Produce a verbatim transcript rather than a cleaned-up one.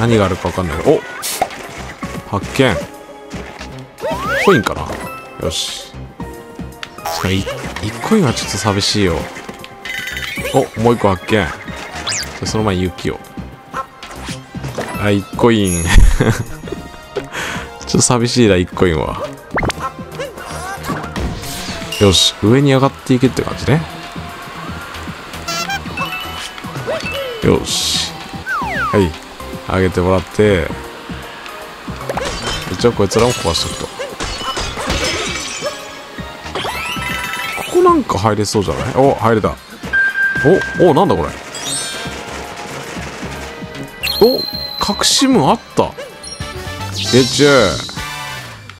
何があるか分かんないけど、お発見コインかな。よし、確かにいっこいんはちょっと寂しいよ。おもういっこ発見。じゃその前に雪を。あいっこいんちょっと寂しいな、いっこいんは。よし、上に上がっていけって感じね。よし、はい上げてもらって、一応こいつらも壊しとくと。ここなんか入れそうじゃない？お入れた。おおなんだこれ。お隠しムあった。ゲッチュー。